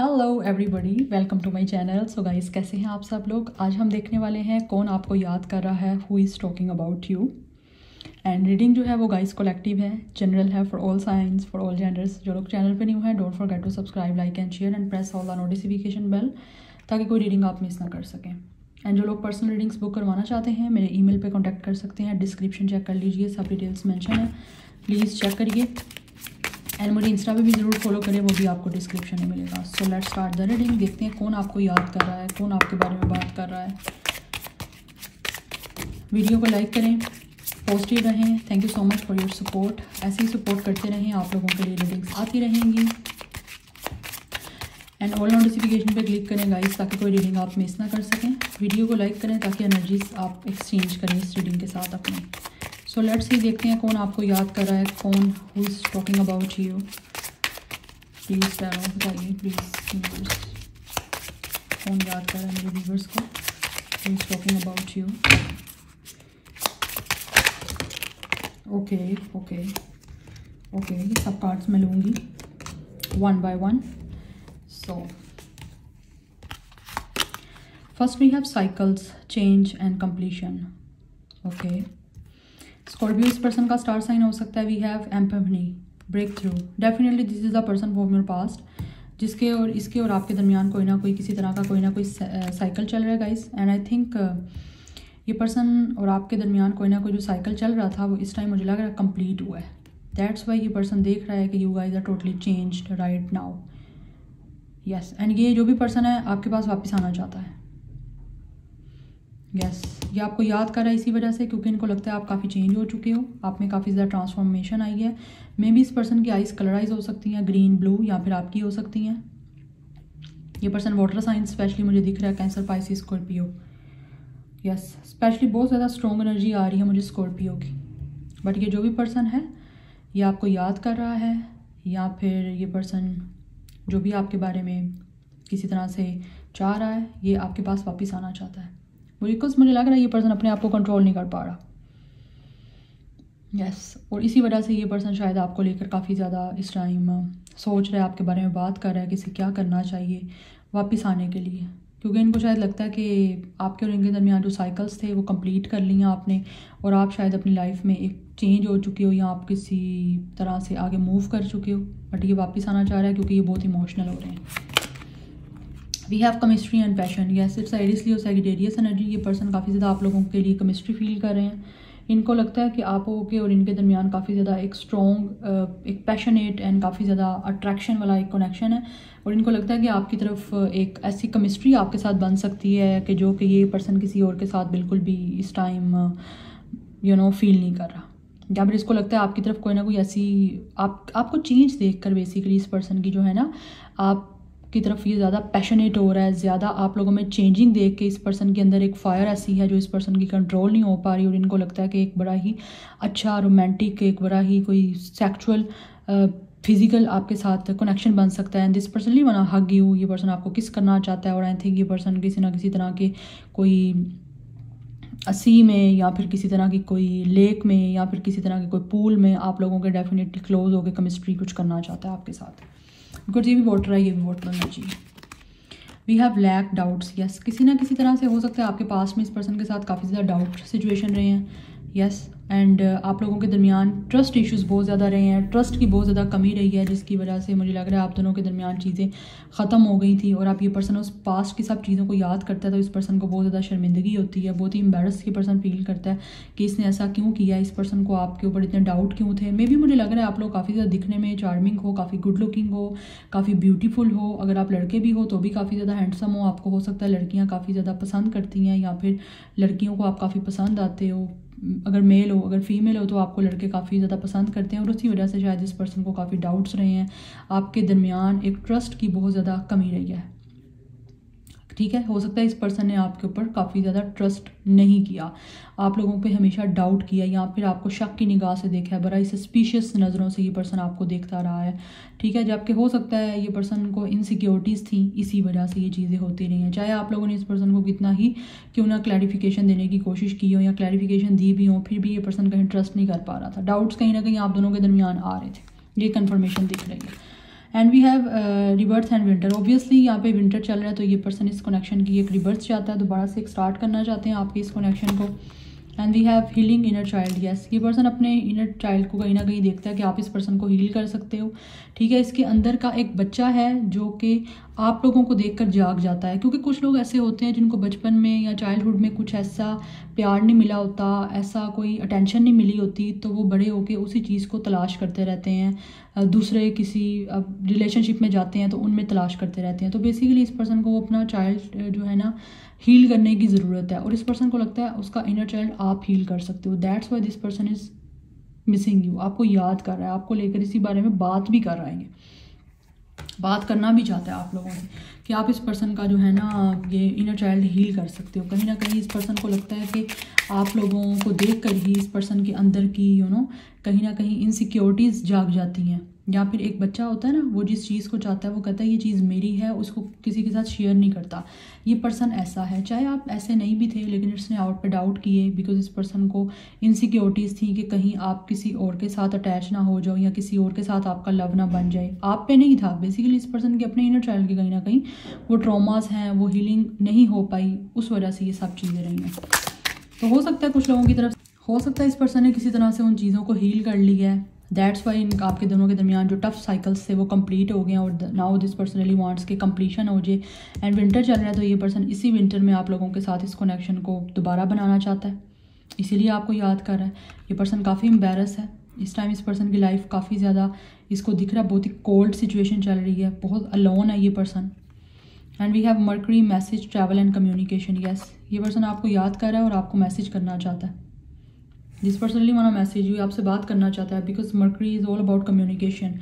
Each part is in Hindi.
Hello everybody, welcome to my channel. So guys, कैसे हैं आप सब लोग? आज हम देखने वाले हैं कौन आपको याद कर रहा है, who is talking about you. And reading जो है वो गाइस कलेक्टिव है, जनरल है, for all science, for all genders. जो लोग चैनल पे न्यू हैं, don't forget to subscribe, like and share and press all the notification bell, ताकि कोई रीडिंग आप मिस ना कर सकें। एंड जो लोग पर्सनल रीडिंग्स बुक करवाना चाहते हैं, मेरे ईमेल पे कॉन्टैक्ट कर सकते हैं। डिस्क्रिप्शन चेक कर लीजिए, सब डिटेल्स मेंशन है, प्लीज़ चेक करिए। एंड मुझे इंस्टा पे भी ज़रूर फॉलो करें, वो भी आपको डिस्क्रिप्शन में मिलेगा। So let's start the reading. देखते हैं कौन आपको याद कर रहा है, कौन आपके बारे में बात कर रहा है। वीडियो को लाइक करें, पॉजिटिव रहें। Thank you so much for your support. ऐसे ही सपोर्ट करते रहें, आप लोगों के लिए रीडिंग्स आती रहेंगी। एंड ऑल नोटिफिकेशन पे क्लिक करें गाइस, ताकि कोई रीडिंग आप मिस ना कर सकें। वीडियो को लाइक करें ताकि एनर्जीज आप एक्सचेंज करें इस रीडिंग के साथ अपने। सो लेट्स ही देखते हैं कौन आपको याद कर रहा है, कौन who is talking about you. Please tarot बताइए, प्लीज़ व्यूअर्स, कौन याद कर रहा है मेरे व्यूअर्स को, who is talking about you. Okay okay okay, ये सब कार्ड्स मैं लूँगी one by one. So first we have cycles, change and completion. Okay, Scorpio इस पर्सन का स्टार साइन हो सकता है। We have एम्पनी, breakthrough. Definitely this is the person from your past, जिसके और इसके और आपके दरमियान कोई ना कोई किसी तरह का कोई ना कोई साइकिल चल रहा है गाइस। एंड आई थिंक ये पर्सन और आपके दरमियान कोई ना कोई जो साइकिल चल रहा था वो इस टाइम मुझे लग रहा है कम्प्लीट हुआ है। दैट्स वाई ये पर्सन देख रहा है कि you guys are totally changed right now. Yes, and ये जो भी पर्सन है आपके पास वापस आना चाहता है। यस, ये आपको याद कर रहा है इसी वजह से, क्योंकि इनको लगता है आप काफ़ी चेंज हो चुके हो, आप में काफ़ी ज़्यादा ट्रांसफॉर्मेशन आई है। मे बी इस पर्सन की आइज़ कलराइज हो सकती हैं, ग्रीन ब्लू, या फिर आपकी हो सकती हैं। ये पर्सन वाटर साइंस स्पेशली मुझे दिख रहा है, Cancer, Pisces, Scorpio. Yes, specially बहुत ज़्यादा स्ट्रॉन्ग एनर्जी आ रही है मुझे स्कॉर्पियो की। बट ये जो भी पर्सन है ये आपको याद कर रहा है, या फिर ये पर्सन जो भी आपके बारे में किसी तरह से चाह रहा है, ये आपके पास वापस आना चाहता है। बिकॉज मुझे लग रहा है ये पर्सन अपने आप को कंट्रोल नहीं कर पा रहा। यस, और इसी वजह से ये पर्सन शायद आपको लेकर काफ़ी ज़्यादा इस टाइम सोच रहा है, आपके बारे में बात कर रहा है, किसी क्या करना चाहिए वापस आने के लिए। क्योंकि इनको शायद लगता है कि आपके और इनके दरमियान जो साइकिल्स थे वो कंप्लीट कर लिए आपने, और आप शायद अपनी लाइफ में एक चेंज हो चुके हो, या आप किसी तरह से आगे मूव कर चुके हो। बट ये वापस आना चाह रहा है क्योंकि ये बहुत इमोशनल हो रहे हैं। We have chemistry and passion. Yes, it's Aries Leo, Sagittarius energy. ये पर्सन काफ़ी ज़्यादा आप लोगों के लिए केमिस्ट्री फील कर रहे हैं। इनको लगता है कि आप ओके और इनके दरमियान काफ़ी ज़्यादा एक स्ट्रॉन्ग, एक पैशनेट एंड काफ़ी ज़्यादा अट्रैक्शन वाला एक कनेक्शन है। और इनको लगता है कि आपकी तरफ एक ऐसी केमिस्ट्री आपके साथ बन सकती है कि जो कि ये पर्सन किसी और के साथ बिल्कुल भी इस टाइम यू नो फील नहीं कर रहा। या फिर इसको लगता है आपकी तरफ कोई ना कोई ऐसी आपको चेंज देख कर बेसिकली इस पर्सन की जो है ना आप की तरफ ये ज़्यादा पैशनेट हो रहा है, ज़्यादा आप लोगों में चेंजिंग देख के इस पर्सन के अंदर एक फायर ऐसी है जो इस पर्सन की कंट्रोल नहीं हो पा रही। और इनको लगता है कि एक बड़ा ही अच्छा रोमांटिक, एक बड़ा ही कोई सेक्चुअल फिजिकल आपके साथ कनेक्शन बन सकता है। एंड दिस पर्सन ली वाना हग यू। ये पर्सन आपको किस करना चाहता है, और आई थिंक ये पर्सन किसी ना किसी तरह के कोई सी में, या फिर किसी तरह की कोई लेक में, या फिर किसी तरह के कोई पूल में आप लोगों के डेफिनेटली क्लोज होकर केमिस्ट्री कुछ करना चाहता है आपके साथ। बिकॉज ये भी वाटर है, ये भी वाटर होना चाहिए। We have lack, doubts. Yes, किसी ना किसी तरह से हो सकता है आपके पास में इस पर्सन के साथ काफ़ी ज़्यादा डाउट सिचुएशन रहे हैं। यस, एंड आप लोगों के दरमियान ट्रस्ट इश्यूज़ बहुत ज़्यादा रहे हैं, ट्रस्ट की बहुत ज़्यादा कमी रही है, जिसकी वजह से मुझे लग रहा है आप दोनों के दरमियान चीज़ें ख़त्म हो गई थी। और आप ये पर्सन उस पास्ट की सब चीज़ों को याद करता है, तो इस पर्सन को बहुत ज़्यादा शर्मिंदगी होती है, बहुत ही एम्बेरस की पर्सन फील करता है कि इसने ऐसा क्यों किया, इस पर्सन को आपके ऊपर इतने डाउट क्यों थे। मे बी मुझे लग रहा है आप लोग काफ़ी ज़्यादा दिखने में चार्मिंग हो, काफ़ी गुड लुकिंग हो, काफ़ी ब्यूटीफुल हो। अगर आप लड़के भी हो तो भी काफ़ी ज़्यादा हैंडसम हो। आपको हो सकता है लड़कियाँ काफ़ी ज़्यादा पसंद करती हैं, या फिर लड़कियों को आप काफ़ी पसंद आते हो। अगर मेल हो, अगर फीमेल हो, तो आपको लड़के काफ़ी ज़्यादा पसंद करते हैं। और उसी वजह से शायद इस पर्सन को काफ़ी डाउट्स रहे हैं, आपके दरमियान एक ट्रस्ट की बहुत ज़्यादा कमी रही है। ठीक है, हो सकता है इस पर्सन ने आपके ऊपर काफ़ी ज़्यादा ट्रस्ट नहीं किया, आप लोगों पे हमेशा डाउट किया, या फिर आपको शक की निगाह से देखा है, बड़ा सस्पिशियस नज़रों से ये पर्सन आपको देखता रहा है। ठीक है, जबकि हो सकता है ये पर्सन को इनसिक्योरिटीज़ थी, इसी वजह से ये चीज़ें होती रही हैं। चाहे आप लोगों ने इस पर्सन को कितना ही क्यों ना क्लैरिफिकेशन देने की कोशिश की हो, या क्लैरिफिकेशन दी भी हो, फिर भी ये पर्सन कहीं ट्रस्ट नहीं कर पा रहा था। डाउट्स कहीं ना कहीं आप दोनों के दरमियान आ रहे थे, ये कन्फर्मेशन दिख रही है। And we have reverse and winter. Obviously यहाँ पे विंटर चल रहा है तो ये पर्सन इस कनेक्शन की एक रिवर्स चाहता है, दोबारा से एक स्टार्ट करना चाहते हैं आपके इस कनेक्शन को। And we have healing inner child, yes ये पर्सन अपने इनर चाइल्ड को कहीं ना कहीं देखता है कि आप इस पर्सन को हील कर सकते हो, ठीक है। इसके अंदर का एक बच्चा है जो कि आप लोगों को देखकर जाग जाता है, क्योंकि कुछ लोग ऐसे होते हैं जिनको बचपन में या चाइल्डहुड में कुछ ऐसा प्यार नहीं मिला होता, ऐसा कोई अटेंशन नहीं मिली होती, तो वो बड़े होके उसी चीज़ को तलाश करते रहते हैं, दूसरे किसी रिलेशनशिप में जाते हैं तो उनमें तलाश करते रहते हैं। तो बेसिकली इस पर्सन को अपना चाइल्ड जो है ना हील करने की ज़रूरत है, और इस पर्सन को लगता है उसका इनर चाइल्ड आप हील कर सकते हो। That's why this person is missing you, आपको याद कर रहा है, आपको लेकर इसी बारे में बात भी कर रहा है, बात करना भी चाहता है आप लोगों से कि आप इस पर्सन का जो है ना ये इनर चाइल्ड हील कर सकते हो। कहीं ना कहीं इस पर्सन को लगता है कि आप लोगों को देखकर ही इस पर्सन के अंदर की यू नो कहीं ना कहीं इनसिक्योरिटीज़ जाग जाती हैं, या फिर एक बच्चा होता है ना वो जिस चीज़ को चाहता है वो कहता है ये चीज़ मेरी है, उसको किसी के साथ शेयर नहीं करता। ये पर्सन ऐसा है, चाहे आप ऐसे नहीं भी थे लेकिन इसने आउट पे डाउट किए, बिकॉज इस पर्सन को इनसिक्योरिटीज़ थी कि कहीं आप किसी और के साथ अटैच ना हो जाओ या किसी और के साथ आपका लव ना बन जाए। आप पे नहीं था, बेसिकली इस पर्सन के अपने इनर चाइल्ड के कहीं ना कहीं वो ट्रॉमास हैं, वो हीलिंग नहीं हो पाई, उस वजह से ये सब चीज़ें रही हैं। तो हो सकता है कुछ लोगों की तरफ हो सकता है इस पर्सन ने किसी तरह से उन चीज़ों को हील कर लिया है। दैट्स वाई इन आपके दोनों के दरमियान जो टफ साइकिल्स थे वो कंप्लीट हो गए हैं, और now this person really wants के कंप्लीशन हो जाए। एंड विंटर चल रहा है तो ये पर्सन इसी विंटर में आप लोगों के साथ इस कनेक्शन को दोबारा बनाना चाहता है, इसीलिए आपको याद कर रहा है। ये पर्सन काफ़ी एम्बैरस है इस टाइम, इस पर्सन की लाइफ काफ़ी ज़्यादा इसको दिख रहा है, बहुत ही कोल्ड सिचुएशन चल रही है, बहुत अलोन है ये person. And we have Mercury message travel and communication, yes ये पर्सन आपको याद कर रहा है और आपको मैसेज करना चाहता है। दिस पर्सनली माना मैसेज हुई आपसे बात करना चाहता है, because Mercury is all about communication.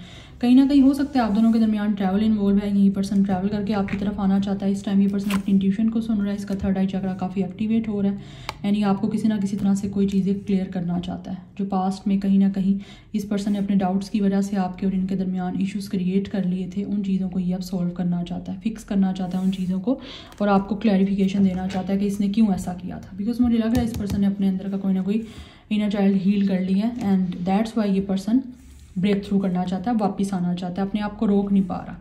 कहीं ना कहीं हो सकता है आप दोनों के दरमियान ट्रैवल इन्वॉल्व है, ये पर्सन ट्रैवल करके आपकी तरफ आना चाहता है। इस टाइम ये पर्सन अपनी इंट्यूशन को सुन रहा है, इसका थर्ड आई चक्रा काफ़ी एक्टिवेट हो रहा है, यानी आपको किसी ना किसी तरह से कोई चीज़ें क्लियर करना चाहता है जो पास्ट में कहीं ना कहीं इस पर्सन ने अपने डाउट्स की वजह से आपके और इनके दरमियान इशूज़ क्रिएट कर लिए थे। उन चीज़ों को ये अब सॉल्व करना चाहता है, फिक्स करना चाहता है उन चीज़ों को, और आपको क्लैरिफिकेशन देना चाहता है कि इसने क्यों ऐसा किया था, बिकॉज मुझे लग रहा है इस पर्सन ने अपने अंदर का कोई ना कोई इनर चाइल्ड हील कर लिया। एंड दैट्स वाई ये पर्सन ब्रेक थ्रू करना चाहता है, वापस आना चाहता है, अपने आप को रोक नहीं पा रहा।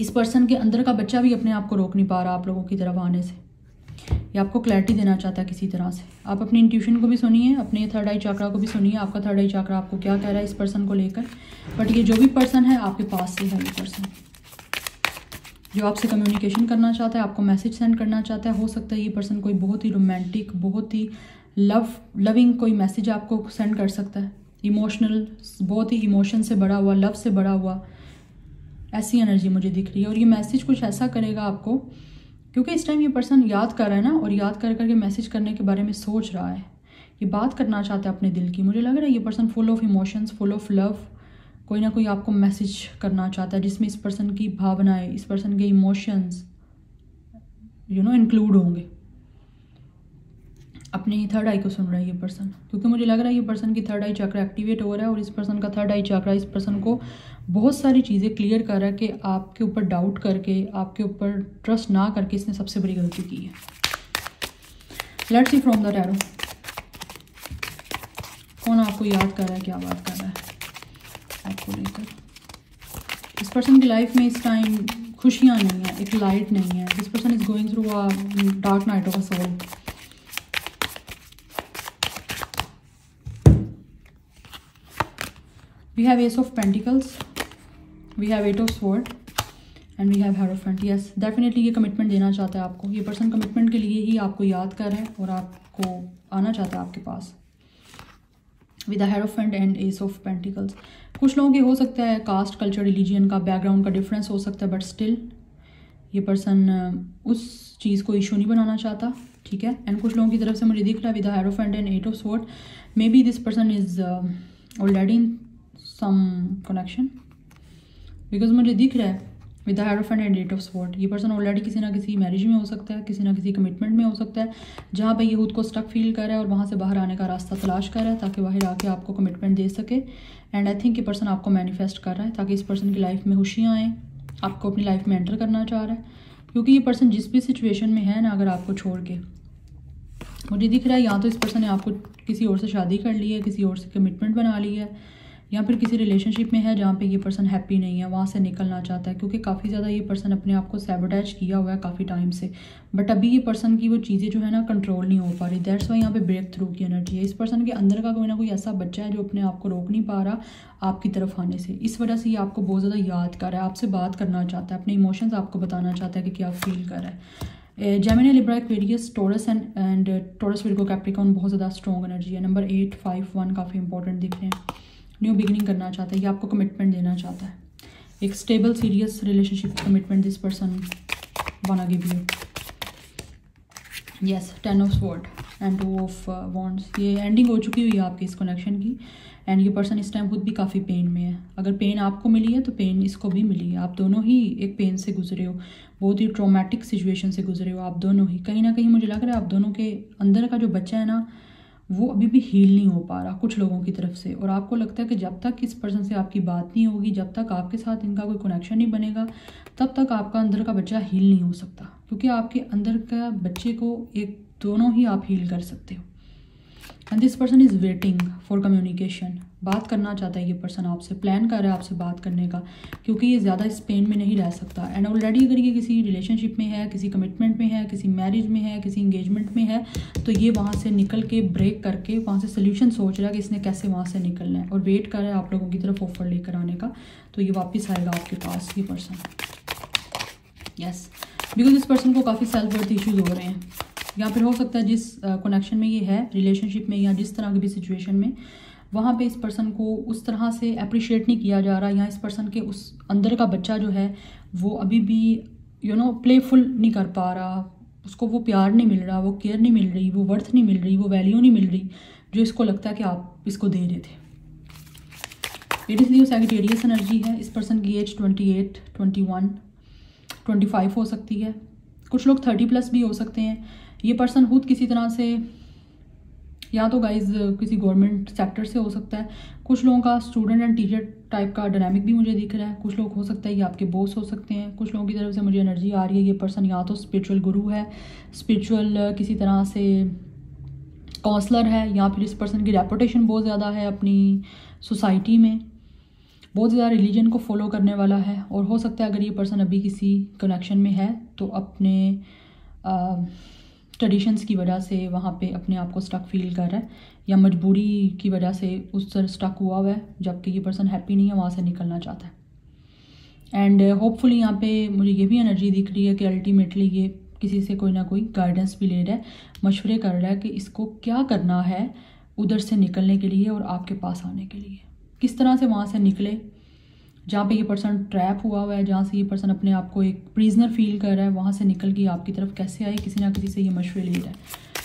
इस पर्सन के अंदर का बच्चा भी अपने आप को रोक नहीं पा रहा आप लोगों की तरफ आने से, या आपको क्लैरिटी देना चाहता है किसी तरह से। आप अपनी इंट्यूशन को भी सुनिए, अपने थर्ड आई चक्रा को भी सुनिए, आपका थर्ड आई चक्रा आपको क्या कह रहा है इस पर्सन को लेकर। बट ये जो भी पर्सन है आपके पास से है, ये पर्सन जो आपसे कम्युनिकेशन करना चाहता है, आपको मैसेज सेंड करना चाहता है। हो सकता है ये पर्सन कोई बहुत ही रोमांटिक, बहुत ही लविंग कोई मैसेज आपको सेंड कर सकता है, इमोशनल, बहुत ही इमोशन से बड़ा हुआ, लव से बड़ा हुआ, ऐसी एनर्जी मुझे दिख रही है। और ये मैसेज कुछ ऐसा करेगा आपको, क्योंकि इस टाइम ये पर्सन याद कर रहा है ना, और याद कर करके मैसेज करने के बारे में सोच रहा है, ये बात करना चाहता है अपने दिल की। मुझे लग रहा है ये person full of emotions, full of love, कोई ना कोई आपको मैसेज करना चाहता है जिसमें इस पर्सन की भावनाएँ, इस पर्सन के इमोशंस यू नो इंक्लूड होंगे। अपने ही थर्ड आई को सुन रहा है ये पर्सन, क्योंकि मुझे लग रहा है ये पर्सन की थर्ड आई चक्रा एक्टिवेट हो रहा है, और इस पर्सन का थर्ड आई चक्रा इस पर्सन को बहुत सारी चीज़ें क्लियर कर रहा है कि आपके ऊपर डाउट करके, आपके ऊपर ट्रस्ट ना करके इसने सबसे बड़ी गलती की है। Let's see from the tarot कौन आपको याद कर रहा है, क्या बात कर रहा है आपको लेकर। इस पर्सन की लाइफ में इस टाइम खुशियाँ नहीं है, एक लाइट नहीं है। This person is going through a dark night of a soul. We have Ace of Pentacles, we have Eight of Swords, and we have Hierophant. Yes, definitely ये commitment देना चाहता है आपको। ये person commitment के लिए ही आपको याद कर रहा है और आपको आना चाहता है आपके पास with the Hierophant and Ace of Pentacles। कुछ लोगों के हो सकता है कास्ट, कल्चर, रिलीजियन का, बैकग्राउंड का डिफरेंस हो सकता है, बट स्टिल ये पर्सन उस चीज़ को इशू नहीं बनाना चाहता, ठीक है। एंड कुछ लोगों की तरफ से मुझे दिख रहा है with the Hierophant and Eight of Swords, maybe this person is already some connection, because मुझे दिख रहा है with the hierophant and eight of sword ये पर्सन ऑलरेडी किसी ना किसी मैरिज में हो सकता है, किसी ना किसी कमिटमेंट में हो सकता है, जहाँ पे ये खुद को स्टक फील कर रहा है और वहाँ से बाहर आने का रास्ता तलाश कर रहा है ताकि बाहर आके आपको कमिटमेंट दे सके। एंड आई थिंक ये पर्सन आपको मैनिफेस्ट कर रहा है ताकि इस पर्सन की लाइफ में खुशियाँ आएँ, आपको अपनी लाइफ में एंटर करना चाह रहा है, क्योंकि ये पर्सन जिस भी सिचुएशन में है ना, अगर आपको छोड़ के मुझे दिख रहा है या तो इस पर्सन ने आपको किसी और से शादी कर ली है, किसी और से कमिटमेंट बना ली है, या फिर किसी रिलेशनशिप में है जहाँ पे ये पर्सन हैप्पी नहीं है, वहाँ से निकलना चाहता है, क्योंकि काफ़ी ज़्यादा ये पर्सन अपने आप को सैबोटेज किया हुआ है काफ़ी टाइम से। बट अभी ये पर्सन की वो चीज़ें जो है ना कंट्रोल नहीं हो पा रही, दैट्स वाई यहाँ पे ब्रेक थ्रू की एनर्जी है। इस पर्सन के अंदर का कोई ना कोई ऐसा बच्चा है जो अपने आप को रोक नहीं पा रहा आपकी तरफ आने से, इस वजह से ये आपको बहुत ज़्यादा याद कर रहा है, आपसे बात करना चाहता है, अपने इमोशंस आपको बताना चाहता है कि क्या फील कर रहा है। Gemini, Libra, Aquarius, Taurus and Taurus, Virgo, Capricorn बहुत ज़्यादा स्ट्रॉन्ग एनर्जी है। नंबर 8, 5, 1 काफ़ी इंपॉर्टेंट दिख रहे हैं। न्यू बिगिनिंग करना चाहता है, ये आपको कमिटमेंट देना चाहता है, एक stable serious relationship commitment this person wanna give you. Yes, 10 of sword and 2 of wands. ये एंडिंग हो चुकी हुई है आपकी इस कनेक्शन की, एंड ये पर्सन इस टाइम खुद भी काफ़ी पेन में है। अगर पेन आपको मिली है तो पेन इसको भी मिली है, आप दोनों ही एक पेन से गुजरे हो, बहुत ही ट्रॉमेटिक सिचुएशन से गुजरे हो आप दोनों ही। कहीं ना कहीं मुझे लग रहा है आप दोनों के अंदर का जो बच्चा है ना वो अभी भी हील नहीं हो पा रहा कुछ लोगों की तरफ से, और आपको लगता है कि जब तक इस पर्सन से आपकी बात नहीं होगी, जब तक आपके साथ इनका कोई कनेक्शन नहीं बनेगा, तब तक आपका अंदर का बच्चा हील नहीं हो सकता, क्योंकि आपके अंदर का बच्चे को एक दोनों ही आप हील कर सकते हो। And this person is waiting for communication, बात करना चाहता है ये पर्सन आपसे, प्लान कर रहा है आपसे बात करने का, क्योंकि ये ज़्यादा इस पेन में नहीं रह सकता। एंड ऑलरेडी अगर ये किसी रिलेशनशिप में है, किसी कमिटमेंट में है, किसी मैरिज में है, किसी इंगेजमेंट में है, तो ये वहाँ से निकल के ब्रेक करके वहाँ से सोल्यूशन सोच रहा है कि इसने कैसे वहाँ से निकलना है, और वेट कर रहा है आप लोगों की तरफ ऑफर लेकर आने का, तो ये वापस आएगा आपके पास ये पर्सन। यस, बिकॉज इस पर्सन को काफ़ी सेल्फ वर्थ इश्यूज़ हो रहे हैं, या फिर हो सकता है जिस कनेक्शन में ये है, रिलेशनशिप में या जिस तरह की भी सिचुएशन में, वहाँ पे इस पर्सन को उस तरह से अप्रिशिएट नहीं किया जा रहा, या इस पर्सन के उस अंदर का बच्चा जो है वो अभी भी प्लेफुल नहीं कर पा रहा, उसको वो प्यार नहीं मिल रहा, वो केयर नहीं मिल रही, वो वर्थ नहीं मिल रही, वो वैल्यू नहीं मिल रही जो इसको लगता है कि आप इसको दे रहे थे। इसलिए सैजिटेरियस एनर्जी है इस पर्सन की। एज 28, 21, 25 हो सकती है, कुछ लोग 30+ भी हो सकते हैं। ये पर्सन खुद किसी तरह से, या तो गाइज किसी गवर्नमेंट सेक्टर से हो सकता है, कुछ लोगों का स्टूडेंट एंड टीचर टाइप का डायनामिक भी मुझे दिख रहा है, कुछ लोग हो सकता है ये आपके बॉस हो सकते हैं। कुछ लोगों की तरफ से मुझे एनर्जी आ रही है ये पर्सन या तो स्पिरिचुअल गुरु है, स्पिरिचुअल किसी तरह से काउंसलर है, या फिर इस पर्सन की रेपुटेशन बहुत ज़्यादा है अपनी सोसाइटी में, बहुत ज़्यादा रिलीजन को फॉलो करने वाला है, और हो सकता है अगर ये पर्सन अभी किसी कनेक्शन में है तो अपने ट्रेडिशंस की वजह से वहाँ पे अपने आप को स्टक फील कर रहा है, या मजबूरी की वजह से उस तरह स्टक हुआ है, जबकि ये पर्सन हैप्पी नहीं है, वहाँ से निकलना चाहता है। एंड होपफुली यहाँ पे मुझे ये भी एनर्जी दिख रही है कि अल्टीमेटली ये किसी से कोई ना कोई गाइडेंस भी ले रहा है, मशवरे कर रहा है कि इसको क्या करना है उधर से निकलने के लिए और आपके पास आने के लिए, किस तरह से वहाँ से निकले जहाँ पे ये पर्सन ट्रैप हुआ है, जहाँ से ये पर्सन अपने आप को एक प्रिजनर फील कर रहा है, वहाँ से निकल के आपकी तरफ कैसे आए, किसी ना किसी से ये मशवरे ले रहा है,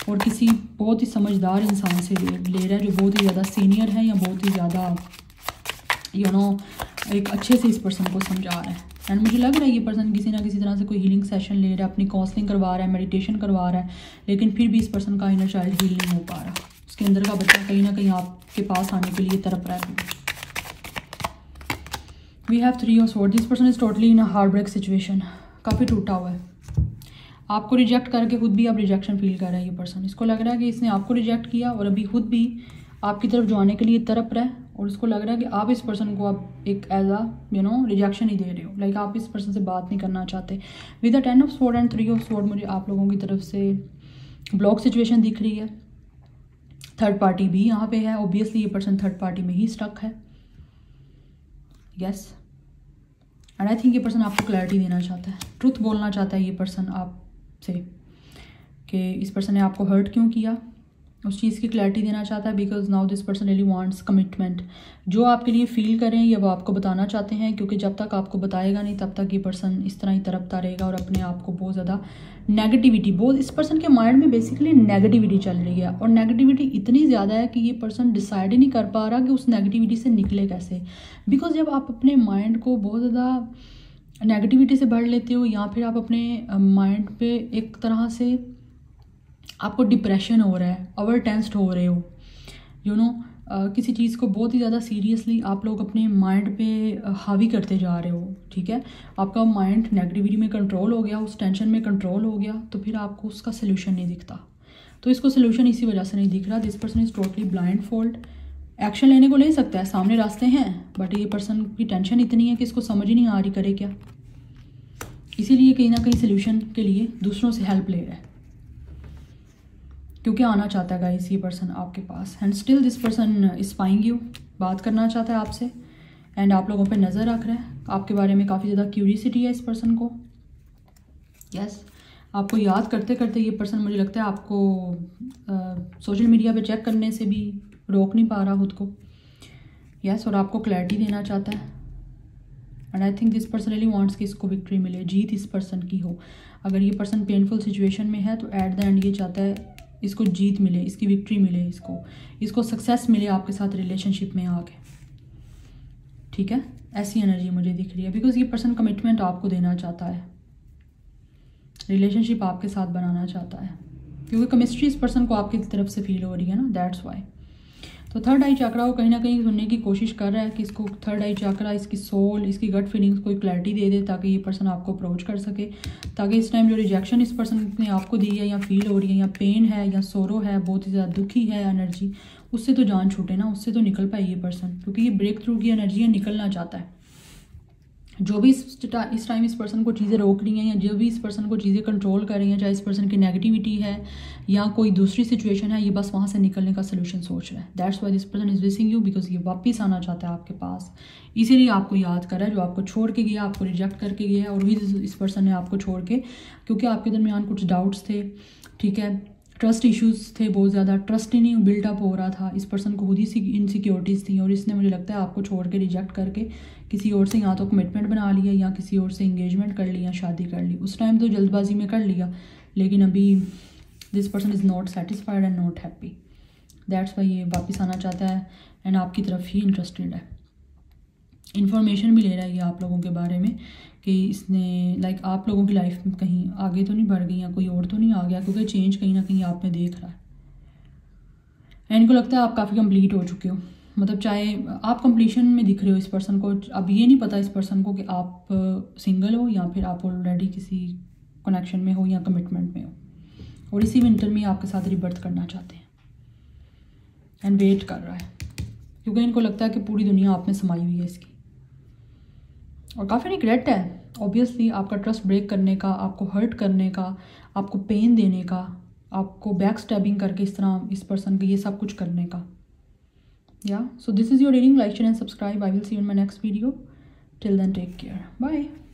और किसी बहुत ही समझदार इंसान से ले रहा है जो बहुत ही ज़्यादा सीनियर है, या बहुत ही ज़्यादा एक अच्छे से इस पर्सन को समझा रहा है। एंड मुझे लग रहा है ये पर्सन किसी ना किसी तरह से कोई हीलिंग सेशन ले रहा है, अपनी काउंसलिंग करवा रहा है, मेडिटेशन करवा रहा है, लेकिन फिर भी इस पर्सन का इनर चाइल्ड हील नहीं हो पा रहा, उसके अंदर का बच्चा कहीं ना कहीं आपके पास आने के लिए तड़प रहा है। We have 3 of sword. This person is totally in a heartbreak situation, काफ़ी टूटा हुआ है, आपको रिजेक्ट करके खुद भी आप रिजेक्शन फील कर रहा है ये पर्सन। इसको लग रहा है कि इसने आपको रिजेक्ट किया और अभी खुद भी आपकी तरफ जो आने के लिए तड़प रहा है, और उसको लग रहा है कि आप इस पर्सन को आप एक एज अ रिजेक्शन ही दे रहे हो, लाइक आप इस पर्सन से बात नहीं करना चाहते। With a 10 of sword and 3 of sword मुझे आप लोगों की तरफ से ब्लॉक सिचुएशन दिख रही है, थर्ड पार्टी भी यहाँ पे है, ऑब्वियसली ये पर्सन थर्ड पार्टी में ही स्टक है। यस, एंड आई थिंक ये पर्सन आपको क्लैरिटी देना चाहता है, ट्रुथ बोलना चाहता है ये पर्सन आपसे कि इस पर्सन ने आपको हर्ट क्यों किया, उस चीज़ की क्लैरिटी देना चाहता है। Because now this person really wants commitment, जो आपके लिए फील करें ये वो आपको बताना चाहते हैं, क्योंकि जब तक आपको बताएगा नहीं तब तक ये पर्सन इस तरह ही तड़पता रहेगा, और अपने आप को बहुत ज़्यादा नेगेटिविटी, बहुत इस पर्सन के माइंड में बेसिकली नेगेटिविटी चल रही है, और नेगेटिविटी इतनी ज़्यादा है कि ये पर्सन डिसाइड ही नहीं कर पा रहा कि उस नेगेटिविटी से निकले कैसे। बिकॉज जब आप अपने माइंड को बहुत ज़्यादा नेगेटिविटी से भर लेते हो, या फिर आप अपने माइंड पे एक तरह से आपको डिप्रेशन हो रहा है, ओवर टेंस्ड हो रहे हो, किसी चीज़ को बहुत ही ज़्यादा सीरियसली आप लोग अपने माइंड पे हावी करते जा रहे हो, ठीक है, आपका माइंड नेगेटिविटी में कंट्रोल हो गया, उस टेंशन में कंट्रोल हो गया, तो फिर आपको उसका सोल्यूशन नहीं दिखता, तो इसको सोल्यूशन इसी वजह से नहीं दिख रहा। This person is totally blindfold action लेने को ले सकता है, सामने रास्ते हैं, बट ये पर्सन की टेंशन इतनी है कि इसको समझ ही नहीं आ रही करे क्या, इसीलिए कहीं ना कहीं सोल्यूशन के लिए दूसरों से हेल्प ले रहा है क्योंकि आना चाहता है गाइस ये पर्सन आपके पास। And still this person is spying you, बात करना चाहता है आपसे एंड आप लोगों पे नज़र रख रहा है, आपके बारे में काफ़ी ज़्यादा क्यूरियसिटी है इस पर्सन को। यस, आपको याद करते करते ये पर्सन मुझे लगता है आपको सोशल मीडिया पे चेक करने से भी रोक नहीं पा रहा खुद को। यस, और आपको क्लैरिटी देना चाहता है and I think this person really wants कि इसको विक्ट्री मिले, जीत इस पर्सन की हो। अगर ये पर्सन पेनफुल सिचुएशन में है तो एट द एंड ये चाहता है इसको जीत मिले, इसकी विक्ट्री मिले, इसको सक्सेस मिले आपके साथ रिलेशनशिप में आके। ठीक है, ऐसी एनर्जी मुझे दिख रही है बिकॉज ये पर्सन कमिटमेंट आपको देना चाहता है, रिलेशनशिप आपके साथ बनाना चाहता है क्योंकि केमिस्ट्री इस पर्सन को आपकी तरफ से फील हो रही है ना, दैट्स वाई। तो थर्ड आई चक्रा को कहीं ना कहीं सुनने की कोशिश कर रहा है कि इसको थर्ड आई चक्रा, इसकी सोल, इसकी गट फीलिंग्स कोई क्लैरिटी दे दे ताकि ये पर्सन आपको अप्रोच कर सके, ताकि इस टाइम जो रिजेक्शन इस पर्सन ने आपको दी है या फील हो रही है या पेन है या सोरो है, बहुत ही ज़्यादा दुखी है एनर्जी, उससे तो जान छूटे ना, उससे तो निकल पाए ये पर्सन क्योंकि ये ब्रेक थ्रू की एनर्जी है, निकलना चाहता है। जो भी इस टाइम इस पर्सन को चीज़ें रोक रही हैं या जो भी इस पर्सन को चीज़ें कंट्रोल कर रही हैं, चाहे इस पर्सन की नेगेटिविटी है या कोई दूसरी सिचुएशन है, ये बस वहाँ से निकलने का सोल्यूशन सोच रहा है। That's why this person is missing you because ये वापस आना चाहता है आपके पास, इसीलिए आपको याद कर रहा है, जो आपको छोड़ के गया, आपको रिजेक्ट करके गया, और भी इस पर्सन ने आपको छोड़ के क्योंकि आपके दरमियान कुछ डाउट्स थे, ठीक है, ट्रस्ट इश्यूज़ थे, बहुत ज़्यादा ट्रस्ट ही नहीं बिल्टअप हो रहा था, इस पर्सन को खुद ही सी इनसिक्योरिटीज़ थी और इसने मुझे लगता है आपको छोड़ के रिजेक्ट करके किसी और से या तो कमिटमेंट बना लिया या किसी और से इंगेजमेंट कर लिया, शादी कर ली, उस टाइम तो जल्दबाजी में कर लिया, लेकिन अभी this person is not satisfied and not happy. That's why ये वापस आना चाहता है एंड आपकी तरफ ही इंटरेस्टेड है, इन्फॉर्मेशन भी ले रहा है ये आप लोगों के बारे में कि इसने लाइक आप लोगों की लाइफ में कहीं आगे तो नहीं बढ़ गई या कोई और तो नहीं आ गया क्योंकि चेंज कहीं ना कहीं आप में देख रहा है। एंड इनको लगता है आप काफ़ी कंप्लीट हो चुके हो, मतलब चाहे आप कंप्लीशन में दिख रहे हो इस पर्सन को। अब ये नहीं पता इस पर्सन को कि आप सिंगल हो या फिर आप ऑलरेडी किसी कनेक्शन में हो या कमिटमेंट में हो, और इसी विंटर में आपके साथ रिबर्थ करना चाहते हैं एंड वेट कर रहा है क्योंकि इनको लगता है कि पूरी दुनिया आप में समाई हुई है इसकी, और काफ़ी रिग्रेट है ऑब्वियसली आपका ट्रस्ट ब्रेक करने का, आपको हर्ट करने का, आपको पेन देने का, आपको बैक स्टैबिंग करके इस तरह इस पर्सन को ये सब कुछ करने का। या so this is your reading, like share and subscribe. I will see you in my next video. Till then take care, bye.